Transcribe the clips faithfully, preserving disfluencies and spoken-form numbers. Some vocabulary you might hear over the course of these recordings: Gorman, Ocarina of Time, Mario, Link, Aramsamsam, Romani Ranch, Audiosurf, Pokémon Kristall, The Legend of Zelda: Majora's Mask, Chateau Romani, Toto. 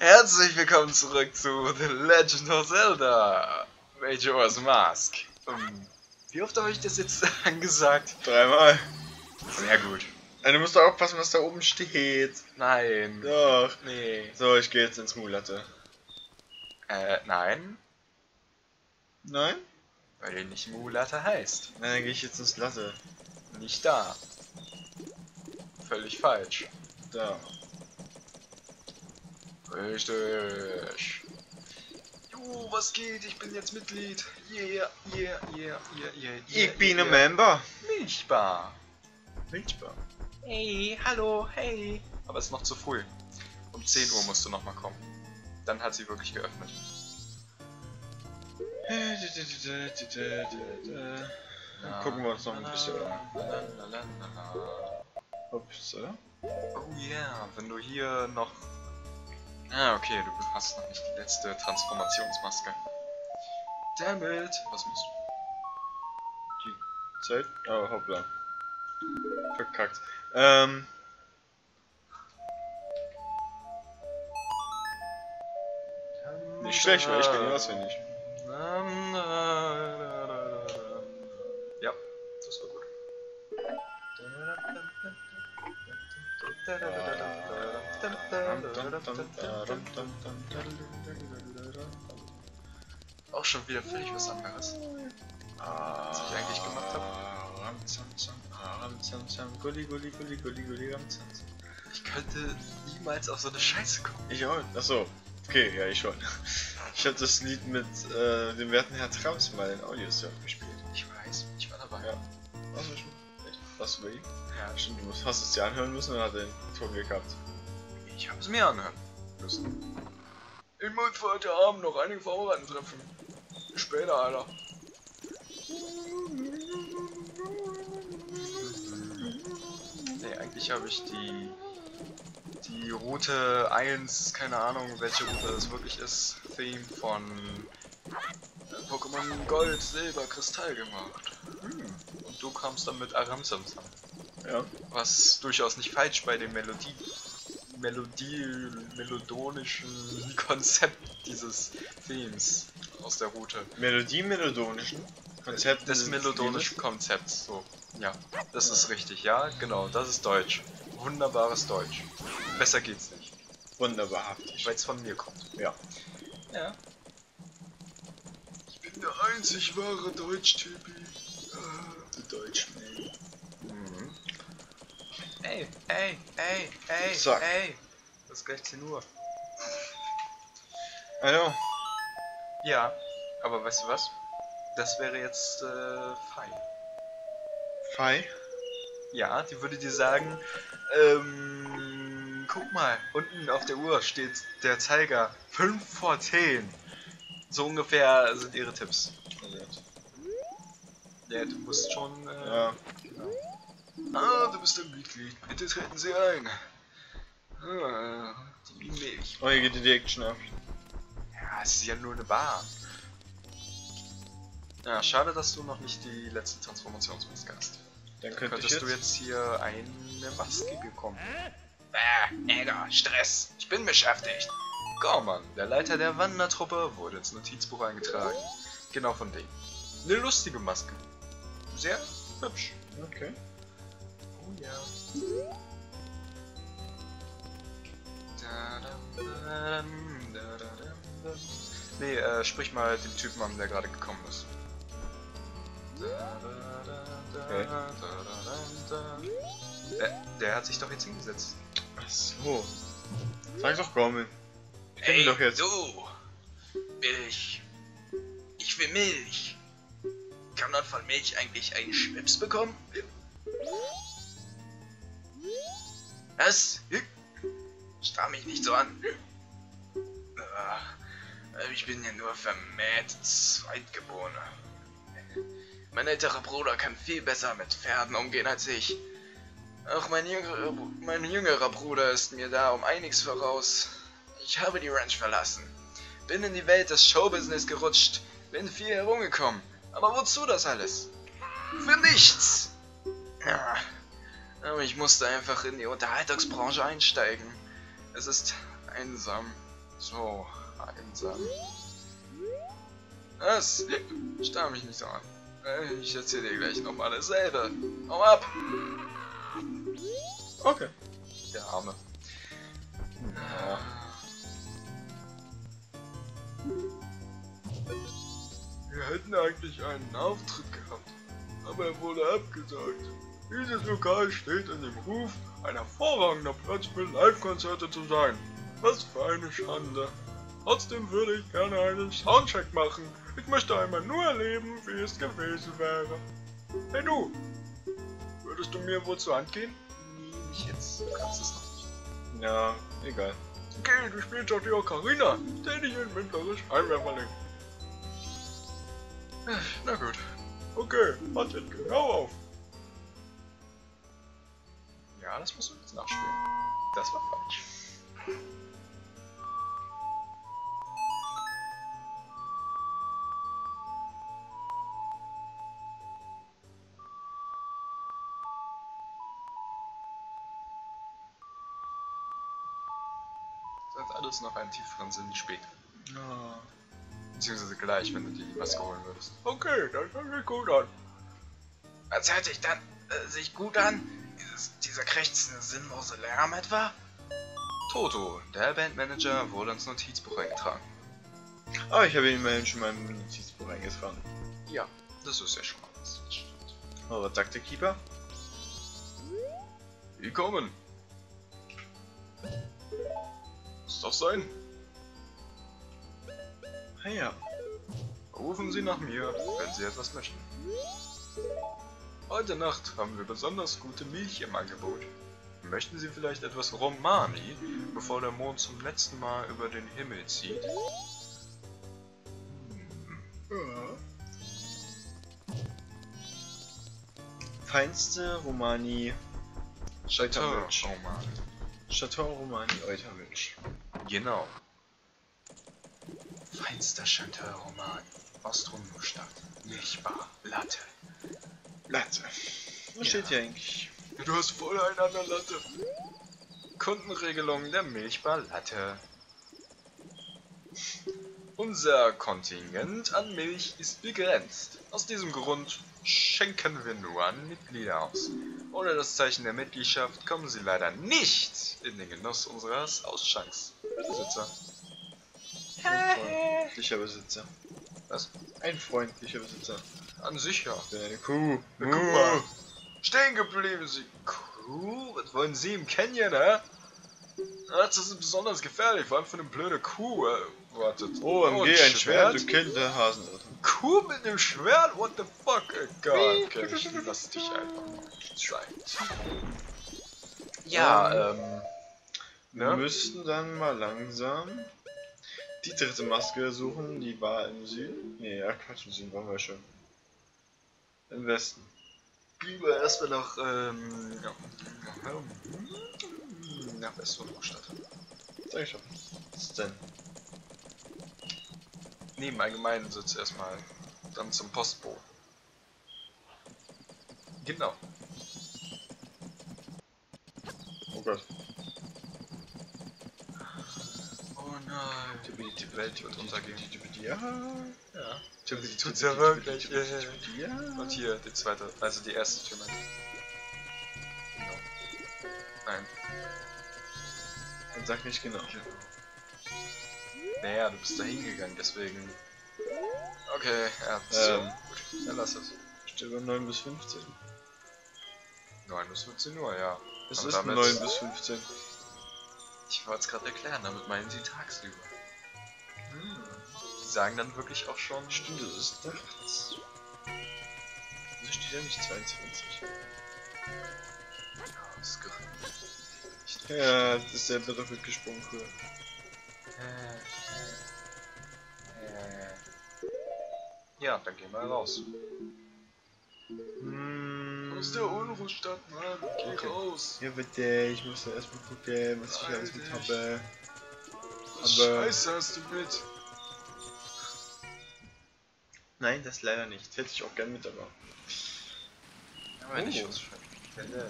Herzlich willkommen zurück zu The Legend of Zelda: Majora's Mask. Um, wie oft habe ich das jetzt angesagt? Dreimal. Sehr gut. Du musst doch aufpassen, was da oben steht. Nein. Doch. Nee. So, ich gehe jetzt ins Mulatte. Äh, nein. Nein? Weil die nicht Mulatte heißt. Nein, dann gehe ich jetzt ins Latte. Nicht da. Völlig falsch. Da. Richtig. Jo, was geht? Ich bin jetzt Mitglied. Yeah, yeah, yeah, yeah, yeah. Ich yeah, bin yeah. ein Member. Milchbar. Milchbar. Hey, hallo, hey. Aber es ist noch zu früh. Um zehn Uhr musst du nochmal kommen. Dann hat sie wirklich geöffnet. Dann gucken wir uns noch ein bisschen an. Ups, oder? Oh yeah, wenn du hier noch... Ah, okay, du hast noch nicht die letzte Transformationsmaske. Damit! Was musst du? Die Zeit? Oh, hoppla. Verkackt. Ähm... Nicht schlecht, weil ich bin ja auswendig. Ja, das war gut. Auch schon wieder völlig was anderes, was ich eigentlich gemacht habe. Ich könnte niemals auf so eine Scheiße kommen. Ich auch. Achso. Okay, ja, ich schon. Ich habe das Lied mit äh, dem werten Herrn Trams mal in Audiosurf gespielt. Ich weiß, ich war dabei. Ja. Warst du schon? Echt? Warst du bei ihm? Ja, stimmt, du hast es dir anhören müssen und hat den Ton gehabt. Ich habe es mir anhören müssen. Ich muss für heute Abend noch einige Vorbereitungen treffen. Bis später, Alter. Nee, eigentlich habe ich die... Die Route eins, keine Ahnung welche Route das wirklich ist, Theme von Pokémon Gold, Silber, Kristall gemacht. Hm. Und du kamst dann mit Aramsamsam. Ja. Was durchaus nicht falsch bei dem Melodie, Melodie, melodonischen Konzept dieses Themes aus der Route. Melodie, melodonischen Konzept? Des melodonischen Konzepts, so. Ja, das ja. ist richtig, ja, genau, das ist Deutsch. Wunderbares Deutsch. Besser geht's nicht. Wunderbarhaftig. Weil's von mir kommt. Ja. Ja. Ich bin der einzig wahre Deutsch-Typi. Der Deutschmann. Mhm. Ey, ey, ey, ey, Zack. ey. Das ist gleich zehn Uhr. Hallo. Ja, aber weißt du was? Das wäre jetzt, äh, fein. Fein? Ja, die würde dir sagen, ähm, guck mal, unten auf der Uhr steht der Zeiger fünf vor zehn. So ungefähr sind ihre Tipps. Ja, du musst schon, äh, ja. Genau. Ah, du bist ein Mitglied, bitte treten Sie ein. Ah, die Milch. Oh, hier geht die Action ab. Ja, es ist ja nur eine Bar. Ja, schade, dass du noch nicht die letzte Transformationsmaske hast. Dann könnte könntest jetzt? du jetzt hier eine Maske bekommen. Äh, Ärger, Stress, ich bin beschäftigt. Gorman, der Leiter der Wandertruppe, wurde ins Notizbuch eingetragen. Genau von dem. Eine lustige Maske. Sehr hübsch. Okay. Oh ja. Nee, äh, sprich mal dem Typen an, der gerade gekommen ist. Okay. Der, der hat sich doch jetzt hingesetzt. Ach so. Sag doch, Gorman. Hey, doch jetzt. du! Milch. Ich will Milch. Kann man von Milch eigentlich einen Schwips bekommen? Was? Starr mich nicht so an. Ich bin ja nur vermählt Zweitgeborener. Mein älterer Bruder kann viel besser mit Pferden umgehen als ich. Auch mein jüngerer, mein jüngerer Bruder ist mir da um einiges voraus. Ich habe die Ranch verlassen. Bin in die Welt des Showbusiness gerutscht. Bin viel herumgekommen. Aber wozu das alles? Für nichts! Ja. Aber ich musste einfach in die Unterhaltungsbranche einsteigen. Es ist einsam. So, einsam. Was? Starr mich nicht so an. Ich erzähle dir gleich nochmal dasselbe. Hau ab! Okay. Der Arme. Ja. Wir hätten eigentlich einen Auftritt gehabt, aber er wurde abgesagt. Dieses Lokal steht in dem Ruf, ein hervorragender Platz für Live-Konzerte zu sein. Was für eine Schande. Trotzdem würde ich gerne einen Soundcheck machen. Ich möchte einmal nur erleben, wie es gewesen wäre. Hey du! Würdest du mir wohl zur Hand gehen? Nee, nicht jetzt. Du kannst es noch nicht. Ja, egal. Okay, du spielst doch die Ocarina. Stell dich in mittlerisch Einwerferling. Na gut. Okay, wartet genau auf. Ja, das musst du jetzt nachspielen. Das war falsch. Das hat alles noch einen tieferen Sinn später. Ja. Beziehungsweise gleich, wenn du dir die Maske holen würdest. Okay, das hört sich gut an. Was hört sich dann äh, sich gut an? Dieses, dieser krächzende, sinnlose Lärm etwa? Toto, der Bandmanager, wurde ins Notizbuch eingetragen. Ah, ich habe ihn immerhin schon mal im Notizbuch eingetragen. Ja, das ist ja schon mal was. Oh, was sagt der Keeper? Willkommen! Muss doch sein! Ah ja. Rufen Sie nach mir, wenn Sie etwas möchten. Heute Nacht haben wir besonders gute Milch im Angebot. Möchten Sie vielleicht etwas Romani, bevor der Mond zum letzten Mal über den Himmel zieht? Ja. Feinste Romani. Chateau Romani. Chateau Romani Eutermilch. Genau. Feinster Chateau Romani, Ostromstadt, Milchbar, Latte. Latte. Was steht hier eigentlich? Du hast voll einen an der Latte. Kundenregelung der Milchbar Latte. Unser Kontingent an Milch ist begrenzt. Aus diesem Grund schenken wir nur an Mitglieder aus. Ohne das Zeichen der Mitgliedschaft kommen sie leider nicht in den Genuss unseres Ausschanks. Besitzer. Ein freundlicher Besitzer. Was? Ein freundlicher Besitzer. An sich ja. Eine Kuh. Eine Kuh. Stehen geblieben, Sie Kuh? Was wollen Sie im Canyon, hä? Das ist besonders gefährlich, vor allem für eine blöde Kuh. Äh, wartet. Oh, oh ein Schwert, Schwert und Kinderhasen. Kuh mit dem Schwert? What the fuck? Egal. Okay, ich lass dich einfach mal sein. Ja, ähm. Wir ne? müssten dann mal langsam die dritte Maske suchen, die war im Süden. Ne, ja, Quatsch, im Süden waren wir schon. Im Westen. Über erstmal nach, ähm, ja, nach Westwohnungsstadt. Sag ich schon. Was ist denn? Neben allgemein sitzt erstmal, dann zum Postboten. Genau. Oh Gott. Oh nein. Tippidi, die Welt wird untergehen. Ja. Ja. Die tut's ja wirklich. Und hier, die zweite, also die erste Tür. Genau. Nein. Dann sag nicht genau. Naja, du bist da hingegangen, deswegen. Okay, ja, so. Ähm, gut, dann lass es. Steht bei neun bis fünfzehn. neun bis fünfzehn Uhr, ja. Es aber ist neun bis fünfzehn. Ich wollte es gerade erklären, damit meinen sie tagsüber. Hm. Sagen dann wirklich auch schon. Stimmt, das ist nachts. Wieso steht ja nicht zweiundzwanzig? Ja, das ist nicht ja, das ist der Begriff mit gesprungen, cool. Ja, dann gehen wir raus. Hm. Aus der Unruhestadt, Mann, geh okay. raus. Ja, bitte, ich muss da erstmal gucken, was ich Alter, alles mit habe. Was Aber Scheiße hast du mit? Nein, das leider nicht. Hätte ich auch gern mit, aber. Aber oh. nicht. Ja, ja, ja.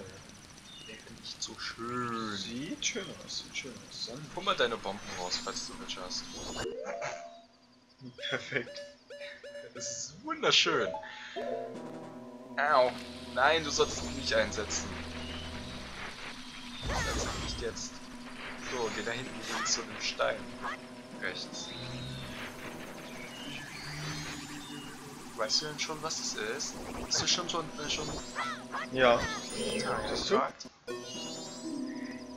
Der riecht so schön. Sieht schön aus, sieht schön aus. Pull mal deine Bomben raus, falls du welche hast. Perfekt. Das ist wunderschön. Au. Nein, du sollst es nicht einsetzen. Das nicht jetzt. So, geh da hinten hin zu dem Stein. Rechts. Weißt du denn schon, was es ist? Hast du schon schon... Äh, schon... Ja. Hast du?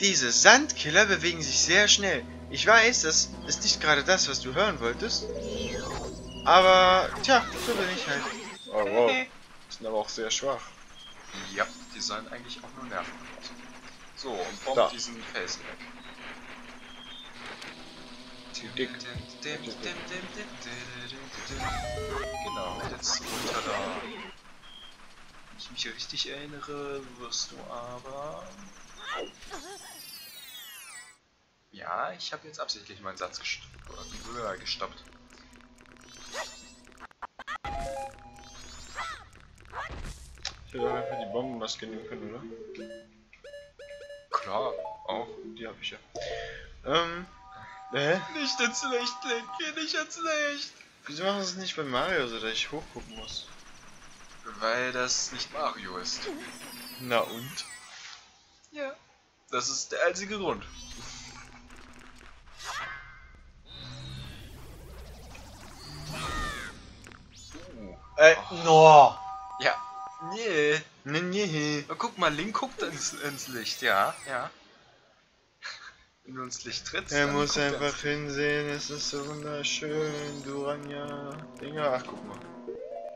Diese Sandkiller bewegen sich sehr schnell. Ich weiß, das ist nicht gerade das, was du hören wolltest. Aber, tja, so bin ich halt. Oh, wow. Die sind aber auch sehr schwach. Ja, die sollen eigentlich auch nur nerven. So, und bombt diesen Face weg. Dick. Genau, jetzt runter da. Wenn ich mich richtig erinnere, wirst du aber... Ja, ich habe jetzt absichtlich meinen Satz gestoppt. gestoppt. Ich hätte auf jeden Fall die Bombenmaske nehmen können, oder? Klar, auch. Die habe ich ja. Ähm... Hä? Nicht ins Licht, Link, nicht ins Licht! Wieso machen sie es nicht bei Mario, so dass ich hochgucken muss? Weil das nicht Mario ist. Na und? Ja. Das ist der einzige Grund. uh. Äh, oh. no! Ja. Nee. Nee, nee. Na, guck mal, Link guckt ins, ins Licht, ja, ja. Wenn du ins Licht trittst, er muss einfach hinsehen, es ist so wunderschön, Duranja, Dinger, ach guck mal.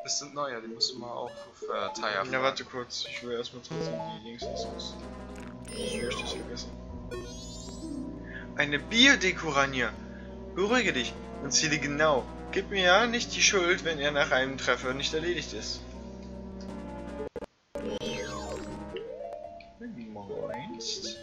Das sind neue, die musst du mal auch auf äh, Teier. Ja, warte kurz, ich will erstmal trotzdem die Links los. Ich möchte es vergessen. Eine Biodekoranja! Beruhige dich und ziele genau. Gib mir ja nicht die Schuld, wenn er nach einem Treffer nicht erledigt ist. Meinst?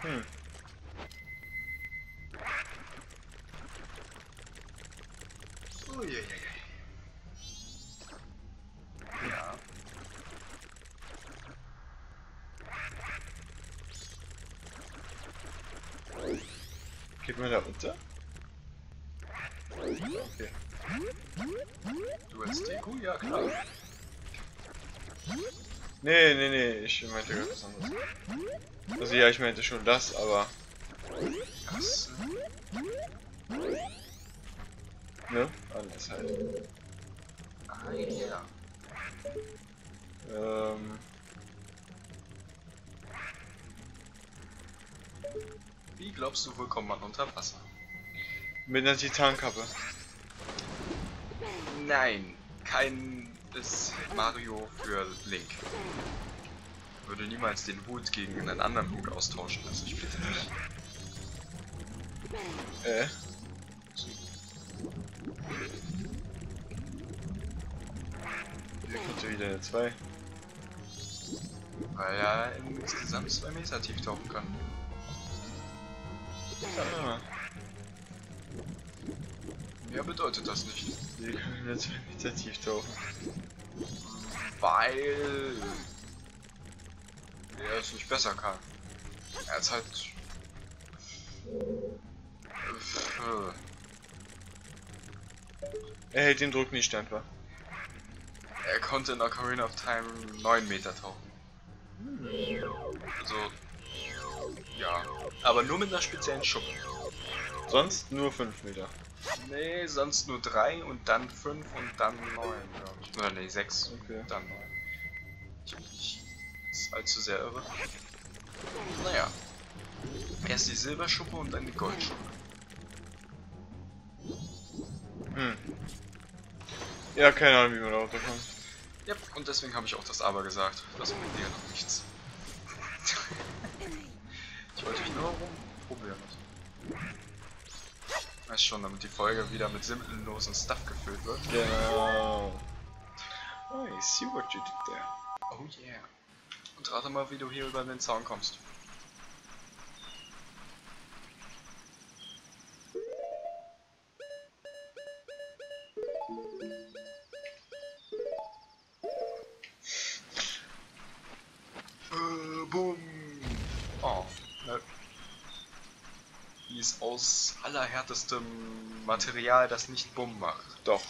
Hm. Oh, je, je, je. Ja. Geht man da runter? Okay. Du willst Deko? Ja, klar. Nee, nee, nee, ich meinte gerade was anderes. Also ja, ich meinte schon das, aber... Das... Ne? Anders halt. Ah, ja. Ähm... Wie glaubst du wohl, kommt man unter Wasser? Mit einer Titankappe. Nein, kein... ist Mario für Link. Würde niemals den Hut gegen einen anderen Hut austauschen, also ich bitte nicht. Äh? Hier kommt ja wieder eine zwei. Weil er in insgesamt zwei Meter tief tauchen kann. Ah. Mehr bedeutet das nicht. Wir können jetzt zwei Meter tief tauchen. Weil er es nicht besser kann. Er ist halt. Er hält den Druck nicht stand, wa? Er konnte in Ocarina of Time neun Meter tauchen. Also. Ja. Aber nur mit einer speziellen Schuppen. Sonst nur fünf Meter. Nee, sonst nur drei und dann fünf und dann neun, glaube ich. Oder nee, sechs, okay. Und dann neun. Ich bin nicht allzu sehr irre. Naja. Erst die Silberschuppe und dann die Goldschuppe. Hm. Ja, keine Ahnung, wie man da runterkommt. Ja, und deswegen habe ich auch das Aber gesagt. Das bringt dir noch nichts. Ich wollte mich nur rumprobieren. Weiß schon, damit die Folge wieder mit simpellosen Stuff gefüllt wird. Genau. Oh, I see what you did there. Oh yeah. Und rate mal, wie du hier über den Zaun kommst. Aus allerhärtestem Material, das nicht bumm macht. Doch.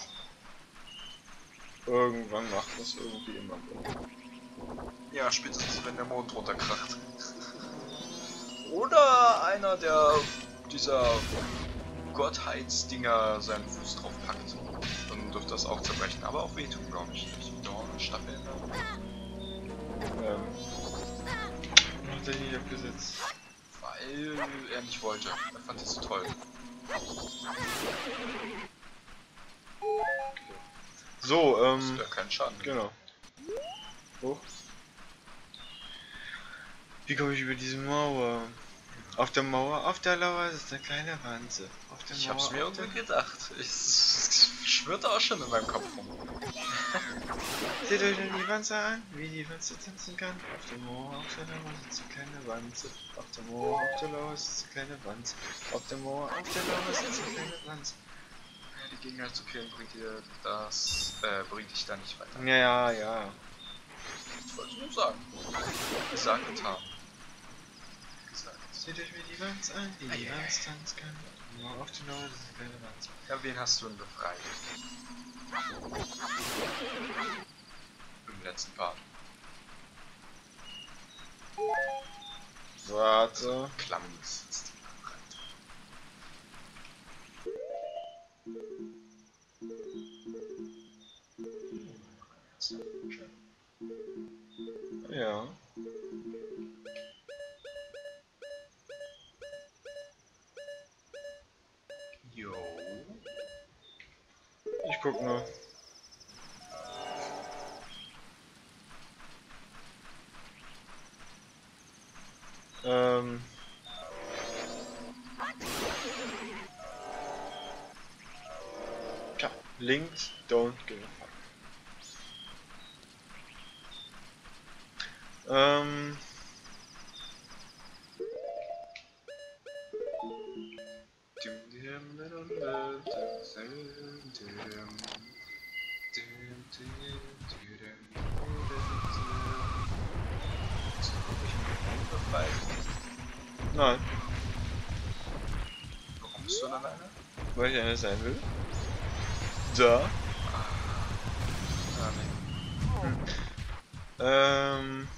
Irgendwann macht das irgendwie immer bumm. Ja, spätestens wenn der Mond runterkracht. Oder einer der dieser Gottheitsdinger seinen Fuß drauf packt. Dann dürfte das auch zerbrechen, aber auch wehtun, glaube ich. Dorn, Stacheln. Ähm. Hat er hier abgesetzt? Weil er nicht wollte. Er fand es so toll. So, ähm... Das ist ja kein Schaden. Genau. Hoch. Wie komme ich über diese Mauer? Auf der Mauer, auf der Lauer ist eine kleine Wanze. Auf der ich Mauer, hab's mir irgendwie gedacht. Ich, ich schwirrte auch schon in meinem Kopf rum. Seht euch nun die Wanze an, wie die Wanze tanzen kann. Auf der Mauer, auf der Lauer sitzt eine kleine Wanze. Auf der Mauer, auf der Lauer sitzt eine kleine Wanze. Auf der Mauer, auf der Lauer sitzt eine kleine Wanze. Ja, die Gegner zu killen bringt dir das, äh, bringt dich da nicht weiter. Ja, ja, ja. Ich wollte nur sagen. Gesagt, getan. Gesagt. Seht euch mir die Wanze an, wie die Wanze tanzen kann. Auf der Mauer, auf der Lauer sitzt eine kleine Wanze. Ja, wen hast du denn befreit? Im letzten Part. Warte. Klamms sitzt die Ja. Ich guck nur. Ähm. Tja, links, don't give a fuck. Ähm. Nein. Warum bist du dann alleine? Weil ich einer sein will. Da. Ah, nee. Hm. Ähm.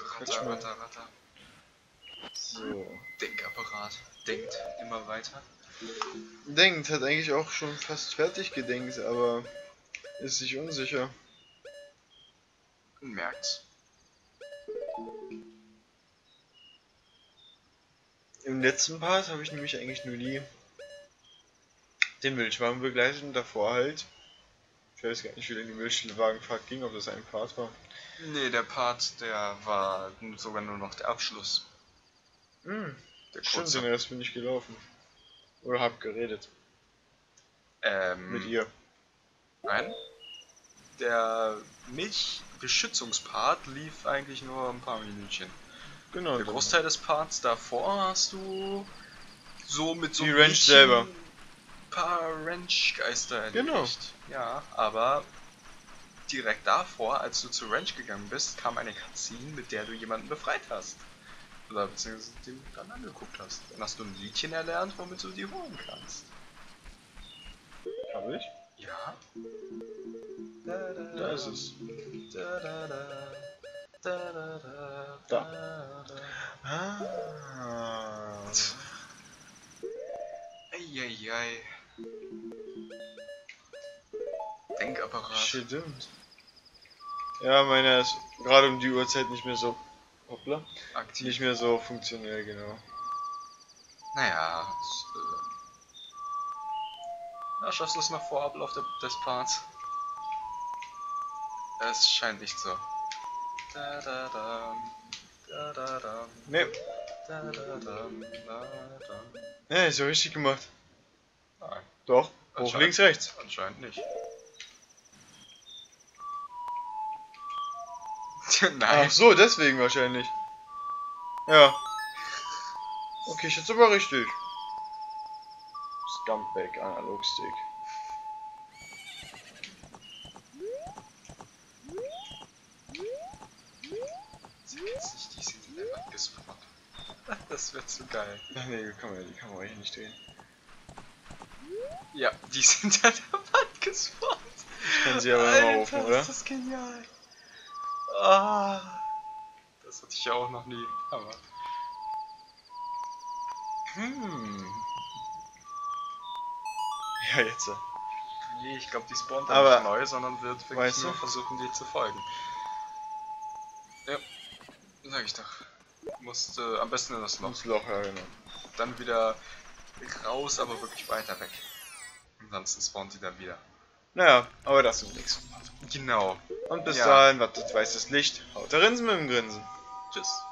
Ratter, ratter, ratter. So. Denkapparat. Denkt immer weiter. Denkt hat eigentlich auch schon fast fertig gedenkt, aber ist sich unsicher. Merkt's. Im letzten Part habe ich nämlich eigentlich nur die den Milchwagen begleitet und davor halt. Ich weiß gar nicht, wie der die Milchwagenfahrt ging, ob das ein Part war. Nee, der Part, der war sogar nur noch der Abschluss. Hm, der kurze. Das bin ich gelaufen. Oder hab geredet. Ähm. Mit ihr. Nein? Der Milchbeschützungspart lief eigentlich nur ein paar Minütchen. Genau. Der Großteil des Parts davor hast du so mit so die Ranch selber. Ein paar Ranch-Geister entdeckt. Genau. Ja, aber direkt davor, als du zu Ranch gegangen bist, kam eine Cutscene, mit der du jemanden befreit hast. Oder beziehungsweise den du dann angeguckt hast. Dann hast du ein Liedchen erlernt, womit du die holen kannst. Hab ich? Ja. Da ist es. Da. Ah. Eieiei. Denkapparat. Stimmt. Ja, meiner ist gerade um die Uhrzeit nicht mehr so. Hoppla. Aktiv. Nicht mehr so funktionell, genau. Naja. Das, äh Na, schaffst du es noch vor Ablauf des Parts? Es scheint nicht so. Da da da. Da da da. Nee. Da da da. Da da. Nee, ist ja richtig gemacht. Nein. Doch. Hoch links rechts. Anscheinend nicht. Nein. Ach so, deswegen wahrscheinlich. Ja. Okay, ich schätze aber richtig. Scumbag Analogstick. Das wird zu geil. Ach nee, komm mal, die kann man hier nicht drehen. Ja, die sind an der Wand gespawnt. Ich kann sie aber immer aufmachen, oder? Ist das genial. Ah, das hatte ich ja auch noch nie. Aber. Hm. Ja, jetzt. Nee, ich glaube, die spawnt aber nicht neu, sondern wird wirklich nur versuchen, dir zu folgen. Ja, sag ich doch. Musst äh, am besten in das Loch. Das Loch, ja, genau. Dann wieder raus, aber wirklich weiter weg. Ansonsten spawnt die dann wieder. Naja, aber das ist nichts. Genau. Und bis ja. dahin, was das weißes Licht. Haut da rinsen mit dem Grinsen. Tschüss.